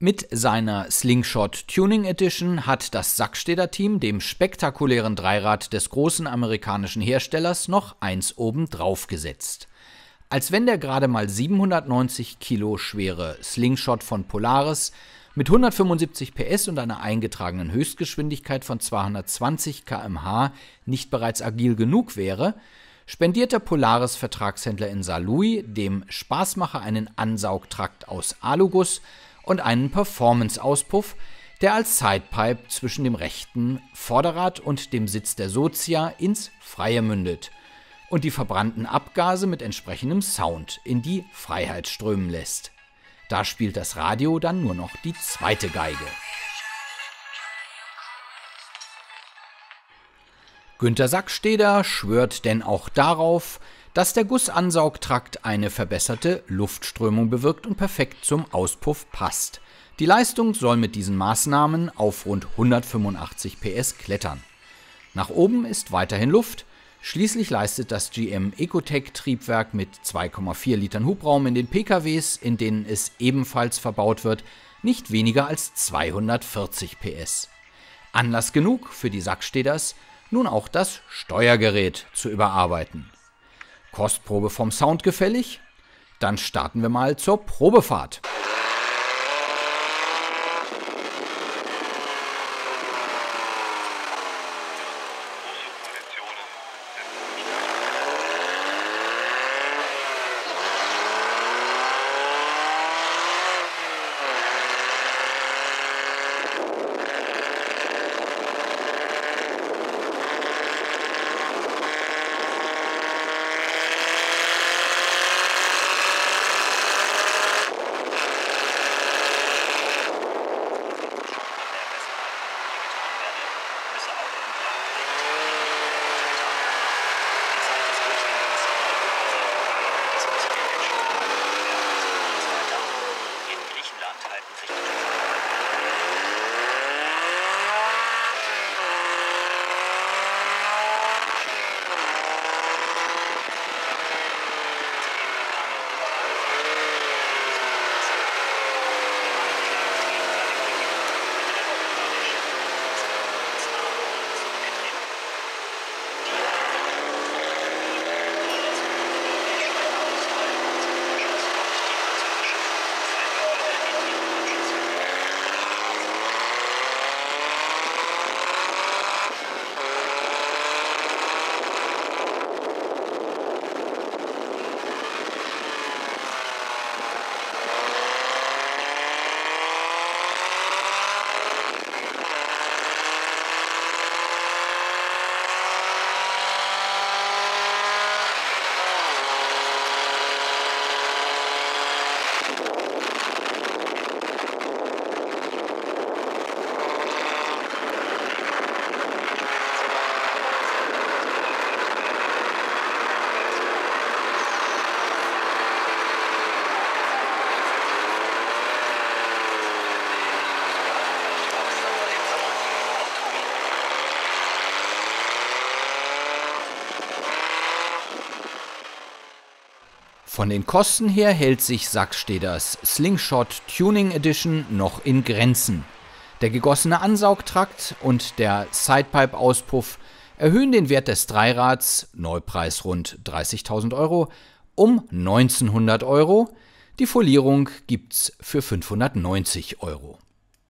Mit seiner Slingshot Tuning Edition hat das Sacksteder Team dem spektakulären Dreirad des großen amerikanischen Herstellers noch eins obendrauf gesetzt. Als wenn der gerade mal 790 Kilo schwere Slingshot von Polaris mit 175 PS und einer eingetragenen Höchstgeschwindigkeit von 220 km/h nicht bereits agil genug wäre, spendierte Polaris Vertragshändler in Saarlouis dem Spaßmacher einen Ansaugtrakt aus Aluguss und einen Performance-Auspuff, der als Sidepipe zwischen dem rechten Vorderrad und dem Sitz der Sozia ins Freie mündet und die verbrannten Abgase mit entsprechendem Sound in die Freiheit strömen lässt. Da spielt das Radio dann nur noch die zweite Geige. Günter Sacksteder schwört denn auch darauf, dass der Gussansaugtrakt eine verbesserte Luftströmung bewirkt und perfekt zum Auspuff passt. Die Leistung soll mit diesen Maßnahmen auf rund 185 PS klettern. Nach oben ist weiterhin Luft. Schließlich leistet das GM Ecotec Triebwerk mit 2,4 Litern Hubraum in den PKWs, in denen es ebenfalls verbaut wird, nicht weniger als 240 PS. Anlass genug für die Sacksteders, nun auch das Steuergerät zu überarbeiten. Kostprobe vom Sound gefällig? Dann starten wir mal zur Probefahrt. Von den Kosten her hält sich Sacksteders Slingshot Tuning Edition noch in Grenzen. Der gegossene Ansaugtrakt und der Sidepipe-Auspuff erhöhen den Wert des Dreirads, Neupreis rund 30.000 Euro, um 1.900 Euro. Die Folierung gibt's für 590 Euro.